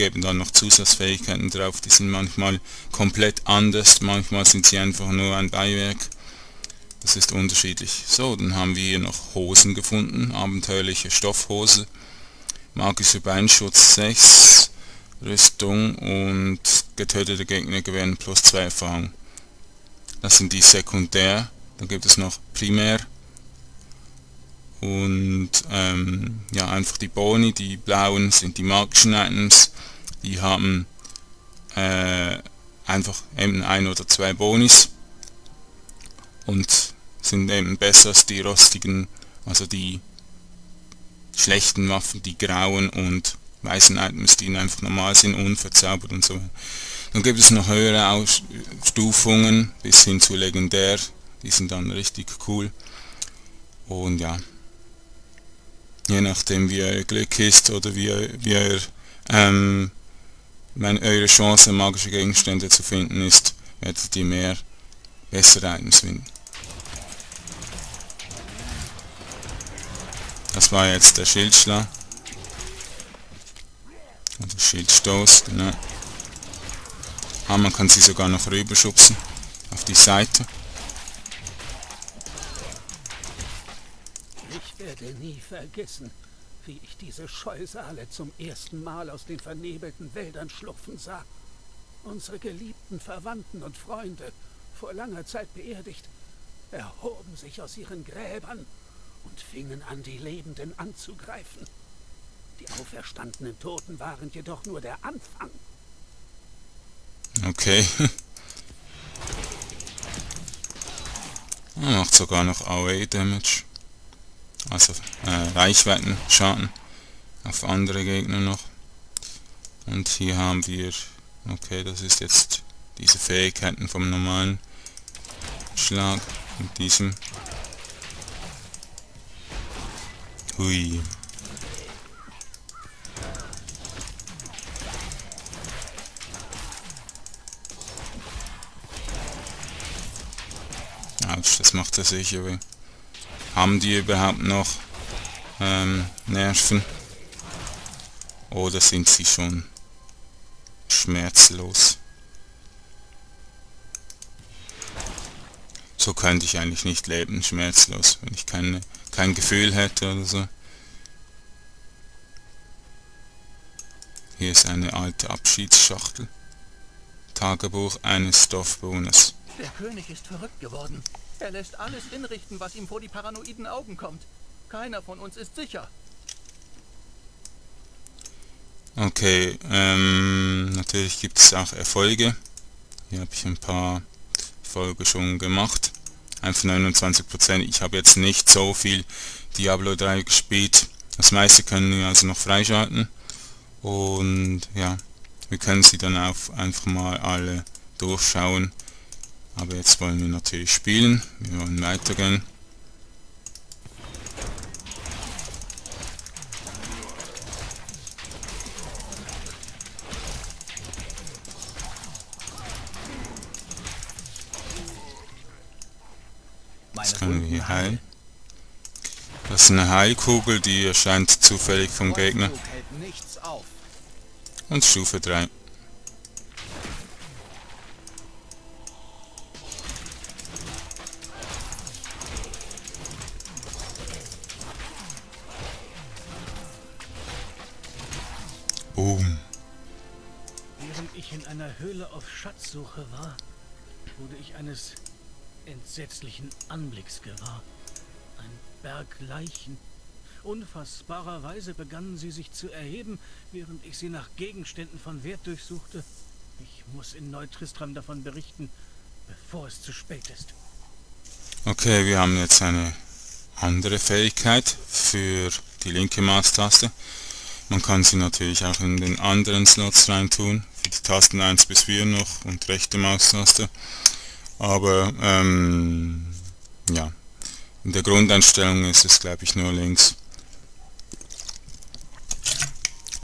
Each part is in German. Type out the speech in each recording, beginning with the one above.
geben dann noch Zusatzfähigkeiten drauf, die sind manchmal komplett anders, manchmal sind sie einfach nur ein Beiwerk. Das ist unterschiedlich. So, dann haben wir hier noch Hosen gefunden, abenteuerliche Stoffhose, magischer Beinschutz 6, Rüstung und getötete Gegner gewähren plus 2 Erfahrung. Das sind die Sekundär, dann gibt es noch Primär und ja, einfach die Boni, die blauen sind die magischen Items, die haben einfach eben 1 oder 2 Bonis und sind eben besser als die rostigen, also die schlechten Waffen, die grauen und weißen Items, die einfach normal sind, unverzaubert und so. Dann gibt es noch höhere Ausstufungen bis hin zu legendär, die sind dann richtig cool. Und ja, je nachdem wie euer Glück ist oder wie eure Chance magische Gegenstände zu finden ist, werdet ihr mehr bessere Items finden. Das war jetzt der Schildschlag. Oder Schildstoß, genau. Ah, man kann sie sogar noch rüberschubsen auf die Seite. Ich werde nie vergessen, wie ich diese Scheusale zum ersten Mal aus den vernebelten Wäldern schlupfen sah. Unsere geliebten Verwandten und Freunde, vor langer Zeit beerdigt, erhoben sich aus ihren Gräbern und fingen an, die Lebenden anzugreifen. Die auferstandenen Toten waren jedoch nur der Anfang. Okay. Er macht sogar noch AOE-Damage. Also Reichweitenschaden auf andere Gegner noch. Und hier haben wir... Okay, das ist jetzt diese Fähigkeiten vom normalen Schlag mit diesem. Hui. Autsch, das macht er sicher weh. Haben die überhaupt noch Nerven? Oder sind sie schon schmerzlos? So könnte ich eigentlich nicht leben, schmerzlos, wenn ich kein Gefühl hätte oder so. Hier ist eine alte Abschiedsschachtel. Tagebuch eines Dorfbewohners. Der König ist verrückt geworden. Er lässt alles hinrichten, was ihm vor die paranoiden Augen kommt. Keiner von uns ist sicher. Okay, natürlich gibt es auch Erfolge. Hier habe ich ein paar Folge schon gemacht. Einfach 29%. Ich habe jetzt nicht so viel Diablo 3 gespielt. Das meiste können wir also noch freischalten. Und ja, wir können sie dann auch einfach mal alle durchschauen. Aber jetzt wollen wir natürlich spielen. Wir wollen weitergehen. Das können wir hier heilen. Das ist eine Heilkugel, die erscheint zufällig vom Gegner. Und Stufe 3. Boom. Während ich in einer Höhle auf Schatzsuche war, wurde ich eines entsetzlichen Anblicks gewahr. Ein Berg Leichen. Unfassbarerweise begannen sie sich zu erheben, während ich sie nach Gegenständen von Wert durchsuchte. Ich muss in Neu-Tristram davon berichten, bevor es zu spät ist. Okay, wir haben jetzt eine andere Fähigkeit für die linke Maustaste. Man kann sie natürlich auch in den anderen Slots reintun, für die Tasten 1 bis 4 noch und rechte Maustaste. Aber ja, in der Grundeinstellung ist es, glaube ich, nur links.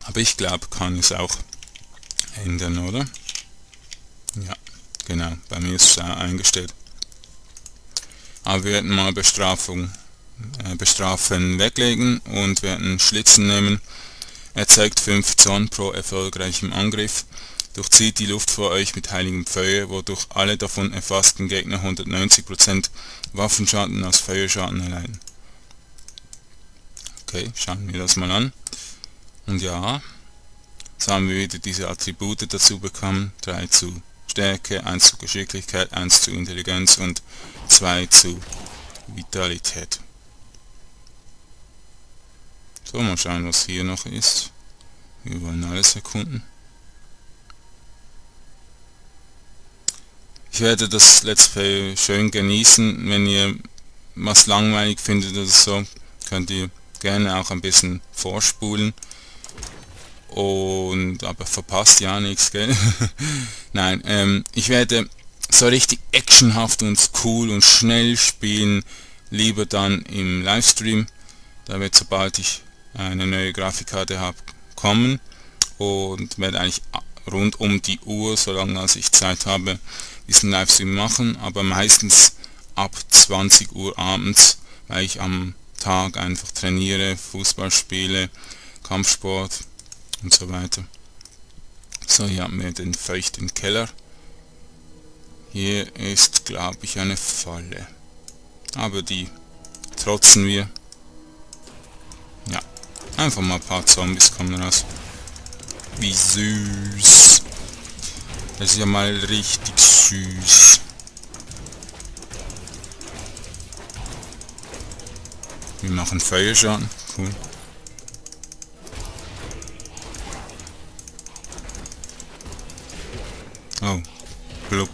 Aber ich glaube, kann es auch ändern, oder? Ja, genau, bei mir ist es eingestellt. Aber wir werden mal Bestrafen weglegen und werden Schlitzen nehmen. Er zeigt 5 Zorn pro erfolgreichem Angriff. Durchzieht die Luft vor euch mit heiligem Feuer, wodurch alle davon erfassten Gegner 190% Waffenschaden aus Feuerschaden erleiden. Okay, schauen wir das mal an. Und ja, jetzt haben wir wieder diese Attribute dazu bekommen. 3 zu Stärke, 1 zu Geschicklichkeit, 1 zu Intelligenz und 2 zu Vitalität. So, mal schauen, was hier noch ist. Wir wollen alles erkunden. Ich werde das Let's Play schön genießen. Wenn ihr was langweilig findet oder so, könnt ihr gerne auch ein bisschen vorspulen. Und aber verpasst ja nichts, gell? Nein, ich werde so richtig actionhaft und cool und schnell spielen, lieber dann im Livestream. Da wird, sobald ich eine neue Grafikkarte habe, kommen und werde eigentlich rund um die Uhr, solange als ich Zeit habe, diesen Livestream machen, aber meistens ab 20 Uhr abends, weil ich am Tag einfach trainiere, Fußball spiele, Kampfsport und so weiter. So, hier haben wir den feuchten Keller. Hier ist, glaube ich, eine Falle. Aber die trotzen wir. Ja, einfach mal ein paar Zombies kommen raus. Wie süß. Das ist ja mal richtig süß. Wir machen Feuerschaden. Cool. Oh, blub.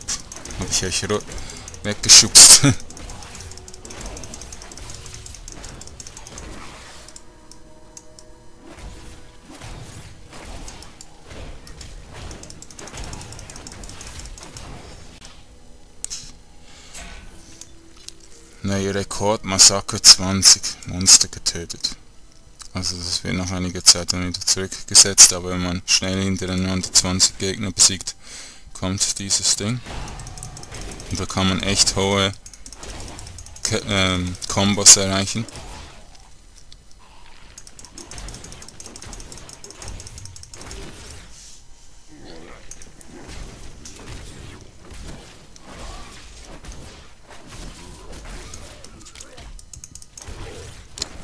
Hab ich euch weggeschubst. Neuer Rekord, Massaker 20 Monster getötet. Also das wird nach einiger Zeit dann wieder zurückgesetzt, aber wenn man schnell hintereinander 20 Gegner besiegt, kommt dieses Ding. Und da kann man echt hohe Kombos erreichen.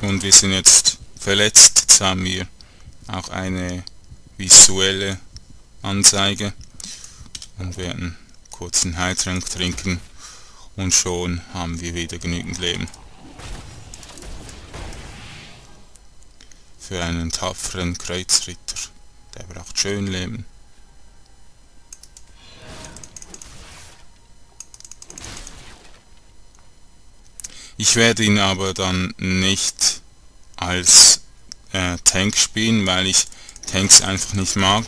Und wir sind jetzt verletzt, jetzt haben wir auch eine visuelle Anzeige und werden kurz einen Heiltrank trinken und schon haben wir wieder genügend Leben. Für einen tapferen Kreuzritter, der braucht schön Leben. Ich werde ihn aber dann nicht als Tank spielen, weil ich Tanks einfach nicht mag.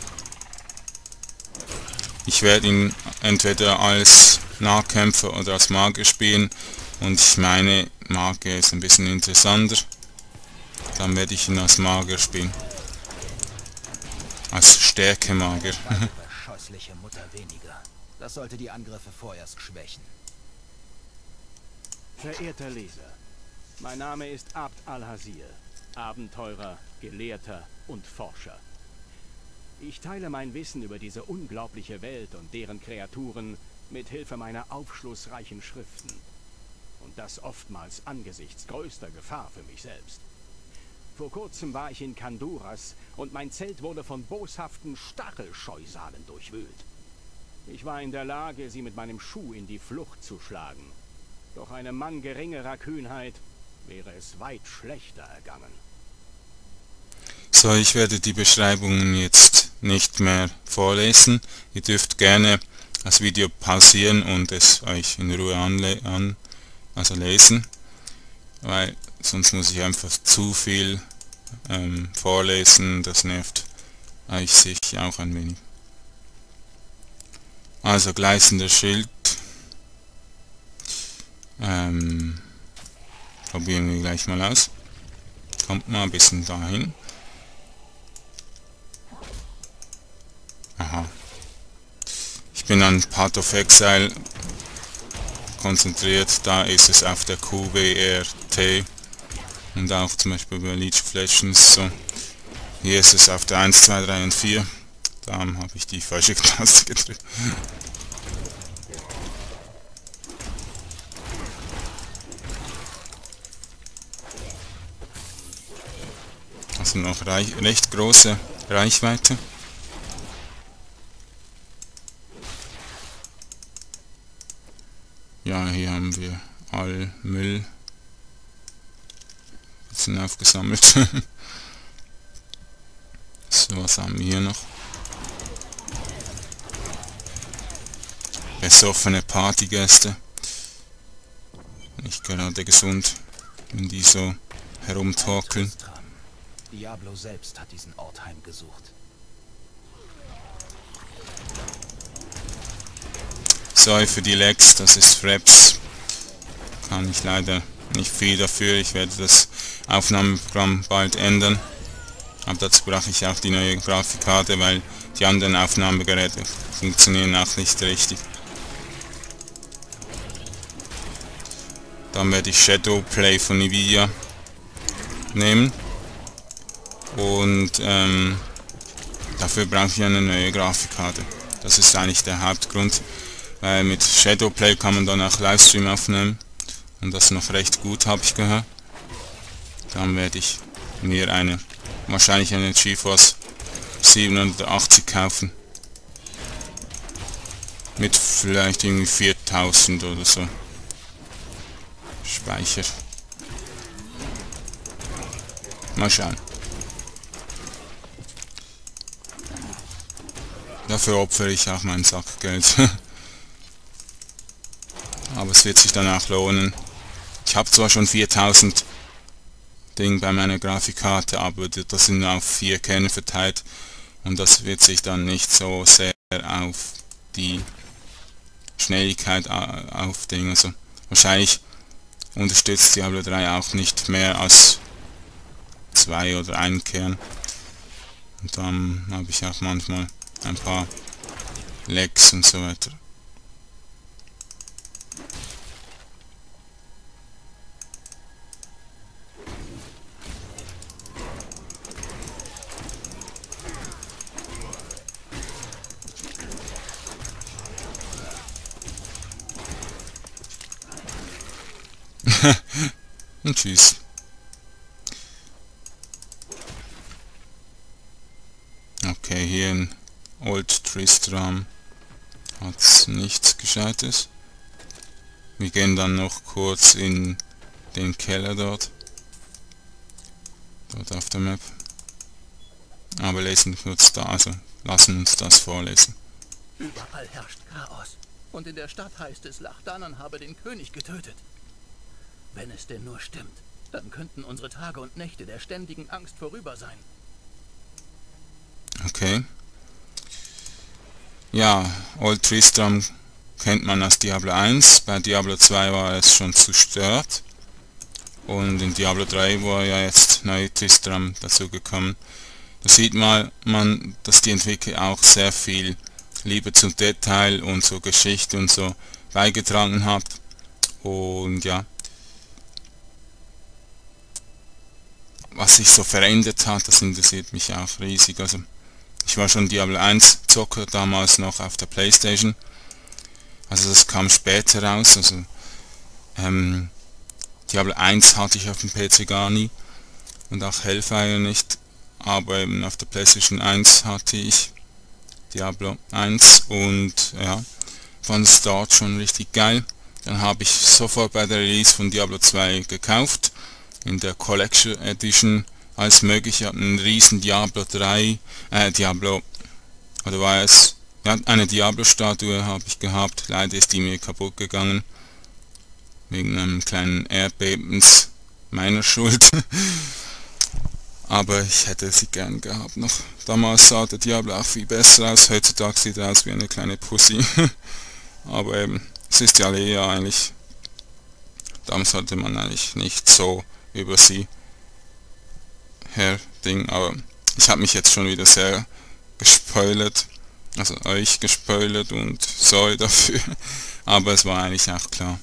Ich werde ihn entweder als Nahkämpfer oder als Magier spielen und ich meine, Magier ist ein bisschen interessanter. Dann werde ich ihn als Magier spielen. Als Stärke-Magier. Scheußliche Mutter weniger. Das sollte die Angriffe vorerst schwächen. Verehrter Leser, mein Name ist Abd Al-Hazir, Abenteurer, Gelehrter und Forscher. Ich teile mein Wissen über diese unglaubliche Welt und deren Kreaturen mit Hilfe meiner aufschlussreichen Schriften. Und das oftmals angesichts größter Gefahr für mich selbst. Vor kurzem war ich in Kanduras und mein Zelt wurde von boshaften Stachelscheusalen durchwühlt. Ich war in der Lage, sie mit meinem Schuh in die Flucht zu schlagen. Doch einem Mann geringerer Kühnheit wäre es weit schlechter ergangen. So, ich werde die Beschreibungen jetzt nicht mehr vorlesen. Ihr dürft gerne das Video pausieren und es euch in Ruhe lesen, weil sonst muss ich einfach zu viel vorlesen. Das nervt euch sicher auch ein wenig. Also, gleißender Schild. Probieren wir gleich mal aus. Kommt mal ein bisschen dahin. Aha. Ich bin an Path of Exile konzentriert. Da ist es auf der QWRT und auch zum Beispiel bei Leech Flashens so. Hier ist es auf der 1, 2, 3 und 4. Da habe ich die falsche Taste gedrückt. Also noch recht große Reichweite. Ja, hier haben wir all Müll. Bisschen aufgesammelt. So, was haben wir hier noch? Besoffene Partygäste. Nicht gerade gesund, wenn die so herumtorkeln. Diablo selbst hat diesen Ort heimgesucht. Sorry für die Lags, das ist Fraps. Kann ich leider nicht viel dafür. Ich werde das Aufnahmeprogramm bald ändern. Aber dazu brauche ich auch die neue Grafikkarte, weil die anderen Aufnahmegeräte funktionieren auch nicht richtig. Dann werde ich Shadowplay von NVIDIA nehmen. Und dafür brauche ich eine neue Grafikkarte. Das ist eigentlich der Hauptgrund, weil mit Shadowplay kann man dann auch Livestream aufnehmen und das noch recht gut, habe ich gehört. Dann werde ich mir eine, wahrscheinlich eine GeForce 780 kaufen. Mit vielleicht irgendwie 4000 oder so Speicher. Mal schauen. Dafür opfere ich auch mein Sackgeld. Aber es wird sich danach lohnen. Ich habe zwar schon 4000 Ding bei meiner Grafikkarte, aber das sind auf 4 Kerne verteilt und das wird sich dann nicht so sehr auf die Schnelligkeit aufdingen. Also wahrscheinlich unterstützt Diablo 3 auch nicht mehr als 2 oder 1 Kern. Und dann habe ich auch manchmal ein paar Lags und so weiter. Und tschüss. Okay, hier in Old Tristram hat es nichts Gescheites. Wir gehen dann noch kurz in den Keller dort auf der Map. Aber lesen kurz da, also lassen uns das vorlesen. Überall herrscht Chaos und in der Stadt heißt es, Lachdanan habe den König getötet. Wenn es denn nur stimmt, dann könnten unsere Tage und Nächte der ständigen Angst vorüber sein. Okay. Ja, Old Tristram kennt man aus Diablo 1. Bei Diablo 2 war es schon zerstört. Und in Diablo 3 war ja jetzt Neu-Tristram dazu gekommen. Da sieht man, dass die Entwickler auch sehr viel Liebe zum Detail und zur Geschichte und so beigetragen hat. Und ja, was sich so verändert hat, das interessiert mich auch riesig. Also ich war schon Diablo 1 Zocker, damals noch auf der Playstation. Also das kam später raus. Also Diablo 1 hatte ich auf dem PC gar nie und auch Hellfire nicht, aber eben auf der Playstation 1 hatte ich Diablo 1 und ja, fand es dort schon richtig geil. Dann habe ich sofort bei der Release von Diablo 2 gekauft, in der Collection Edition als möglich. Ich habe einen riesen Diablo Statue habe ich gehabt. Leider ist die mir kaputt gegangen wegen einem kleinen Erdbebens, meiner Schuld. Aber ich hätte sie gern gehabt noch. Damals sah der Diablo auch viel besser aus, heutzutage sieht er aus wie eine kleine Pussy. Aber eben, es ist ja Lea eigentlich. Damals hatte man eigentlich nicht so über sie her, aber ich habe mich jetzt schon wieder sehr gespoilert, also euch gespoilert, und sorry dafür, aber es war eigentlich auch klar.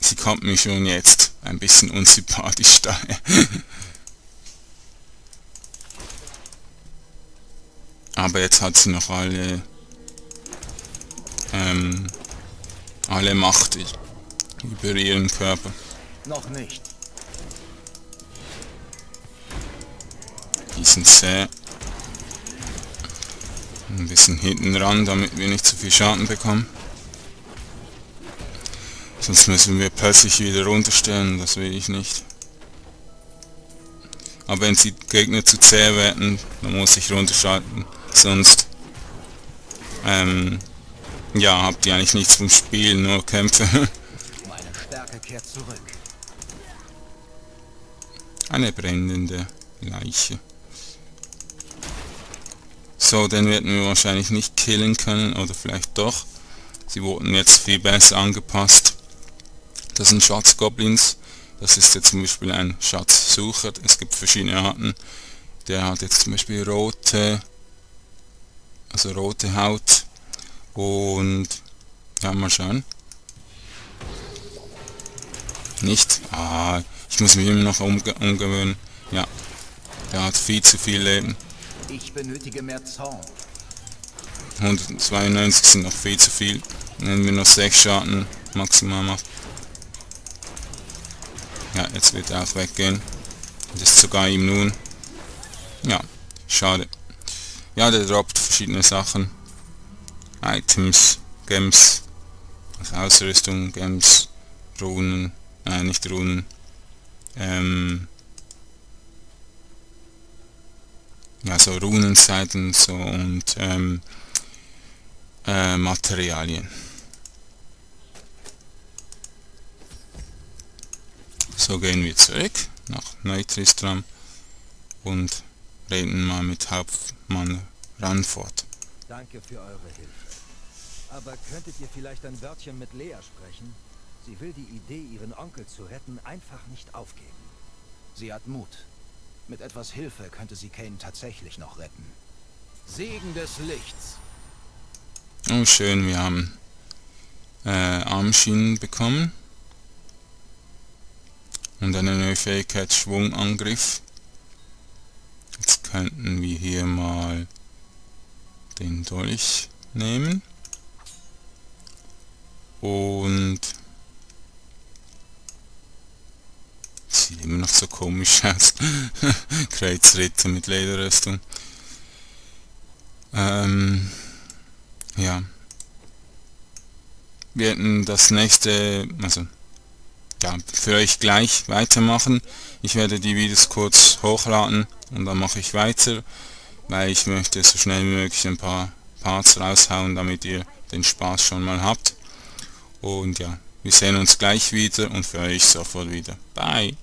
Sie kommt mich schon jetzt, ein bisschen unsympathisch daher. Aber jetzt hat sie noch alle Macht über ihren Körper. Noch nicht. Die sind sehr ein bisschen hinten ran, damit wir nicht zu viel Schaden bekommen. Sonst müssen wir plötzlich wieder runterstellen, das will ich nicht. Aber wenn die Gegner zu zäh werden, dann muss ich runterschalten. Sonst ja, habt ihr eigentlich nichts vom Spiel, nur Kämpfe. Meine Stärke kehrt zurück. Eine brennende Leiche. So, den werden wir wahrscheinlich nicht killen können, oder vielleicht doch. Sie wurden jetzt viel besser angepasst. Das sind Schatzgoblins. Das ist jetzt zum Beispiel ein Schatzsucher. Es gibt verschiedene Arten. Der hat jetzt zum Beispiel rote Haut. Und ja, mal schauen. Nicht? Ah, ich muss mich immer noch umgewöhnen. Ja, der hat viel zu viel Leben. Ich benötige mehr Zorn. 192 sind noch viel zu viel. Wenn wir noch 6 Schaden maximal machen. Ja, jetzt wird er auch weggehen. Das ist sogar ihm nun. Ja, schade. Ja, der droppt verschiedene Sachen. Items, Gems, also Ausrüstung, Gems, Runen, nein, nicht Runen. Ja, so Runenseiten so, und Materialien. So gehen wir zurück nach Neu-Tristram und reden mal mit Hauptmann Ranford. Danke für eure Hilfe. Aber könntet ihr vielleicht ein Wörtchen mit Lea sprechen? Sie will die Idee, ihren Onkel zu retten, einfach nicht aufgeben. Sie hat Mut. Mit etwas Hilfe könnte sie Kane tatsächlich noch retten. Segen des Lichts. Oh schön, wir haben Armschienen bekommen. Und eine neue Fähigkeit Schwungangriff. Jetzt könnten wir hier mal den Dolch nehmen. Und sieht immer noch so komisch aus. Kreuzritter mit Lederrüstung. Ja. Wir hätten das nächste, also ja, für euch gleich weitermachen. Ich werde die Videos kurz hochladen und dann mache ich weiter, weil ich möchte so schnell wie möglich ein paar Parts raushauen, damit ihr den Spaß schon mal habt. Und ja, wir sehen uns gleich wieder und für euch sofort wieder. Bye!